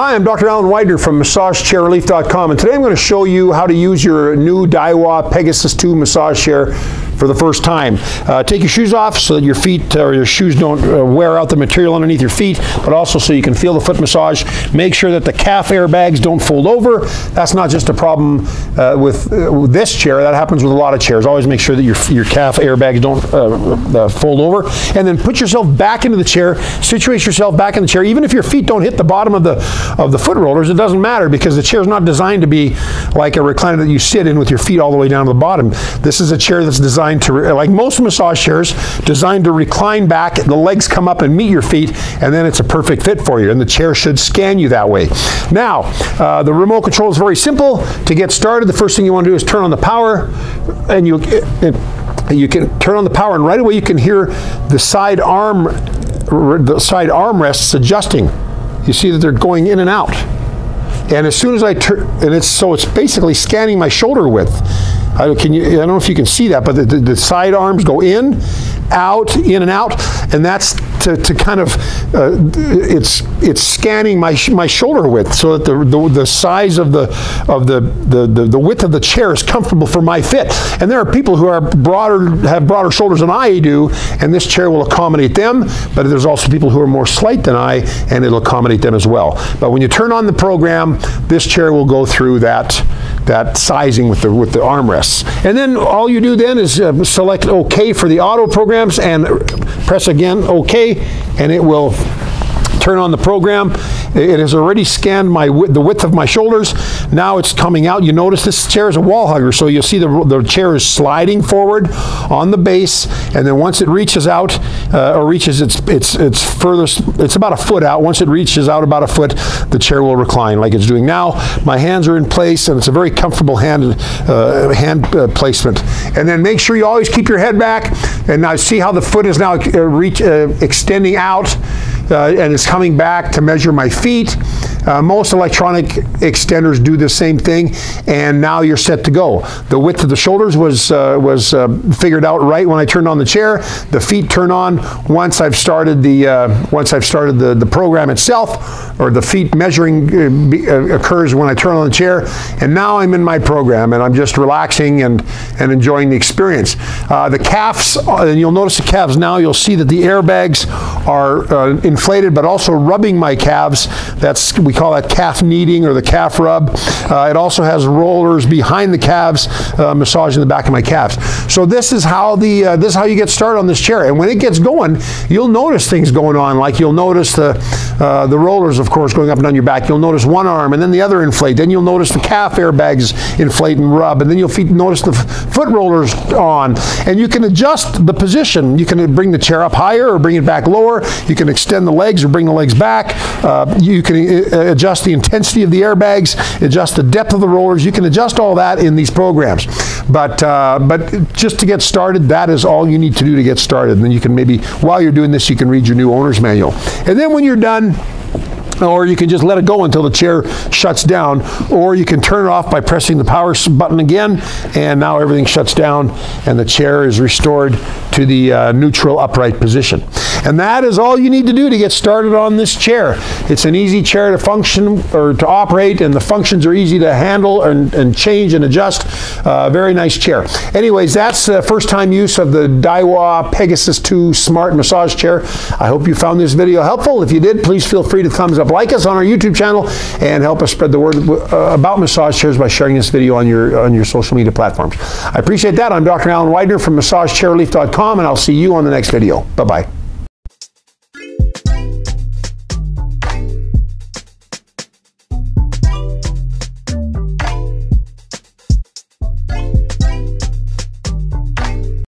Hi, I'm Dr. Alan Weidner from MassageChairRelief.com, and today I'm going to show you how to use your new Daiwa Pegasus II massage chair for the first time. Take your shoes off so that your feet or your shoes don't wear out the material underneath your feet, but also so you can feel the foot massage. Make sure that the calf airbags don't fold over. That's not just a problem with this chair. That happens with a lot of chairs. Always make sure that your calf airbags don't fold over. And then put yourself back into the chair. Situate yourself back in the chair. Even if your feet don't hit the bottom of the foot rollers, it doesn't matter, because the chair is not designed to be like a recliner that you sit in with your feet all the way down to the bottom. This is a chair that's designed to, like most massage chairs, designed to recline back. The legs come up and meet your feet, and then it's a perfect fit for you, and the chair should scan you that way. Now, the remote control is very simple. To get started, the first thing you want to do is turn on the power, and you can turn on the power, and right away you can hear the side armrests adjusting. You see that they're going in and out. And as soon as I turn, and it's basically scanning my shoulder width. I don't know if you can see that, but the side arms go in and out, and that's to kind of, it's scanning my shoulder width so that the size of the width of the chair is comfortable for my fit. And there are people who are have broader shoulders than I do, and this chair will accommodate them, but there's also people who are more slight than I, and it'll accommodate them as well. But when you turn on the program, this chair will go through that sizing with the armrests. And then all you do then is select OK for the auto programs and press again OK, and it will turn on the program. It has already scanned the width of my shoulders. Now it's coming out. You notice this chair is a wall hugger, so you'll see the chair is sliding forward on the base, and then once it reaches out, or reaches its furthest, it's about a foot out. Once it reaches out about a foot, the chair will recline like it's doing now. My hands are in place, and it's a very comfortable hand placement. And then make sure you always keep your head back, and now see how the foot is now extending out. And it's coming back to measure my feet. Most electronic extenders do the same thing, and now you're set to go. The width of the shoulders was figured out right when I turned on the chair. The feet turn on once I've started the program itself, or the feet measuring occurs when I turn on the chair. And now I'm in my program, and I'm just relaxing and enjoying the experience. The calves, and you'll notice the calves now. You'll see that the airbags are inflated, but also rubbing my calves. We call that calf kneading, or the calf rub. It also has rollers behind the calves, massaging the back of my calves. So this is how this is how you get started on this chair. And when it gets going, you'll notice things going on. Like you'll notice the rollers, of course, going up and down your back. You'll notice one arm and then the other inflate. Then you'll notice the calf airbags inflate and rub. And then you'll notice the foot rollers on. And you can adjust the position. You can bring the chair up higher or bring it back lower. You can extend the legs or bring the legs back. You can adjust the intensity of the airbags, adjust the depth of the rollers. You can adjust all that in these programs. But just to get started, that is all you need to do to get started. And then you can maybe, while you're doing this, you can read your new owner's manual. And then when you're done, or you can just let it go until the chair shuts down, or you can turn it off by pressing the power button again, and now everything shuts down and the chair is restored to the neutral upright position. And that is all you need to do to get started on this chair. It's an easy chair to function or to operate, and the functions are easy to handle and change and adjust. Very nice chair. Anyways, that's the first time use of the Daiwa Pegasus II Smart Massage Chair. I hope you found this video helpful. If you did, please feel free to thumbs up, like us on our YouTube channel, and help us spread the word about massage chairs by sharing this video on your social media platforms. I appreciate that. I'm Dr. Alan Weidner from MassageChairRelief.com, and I'll see you on the next video. Bye-bye.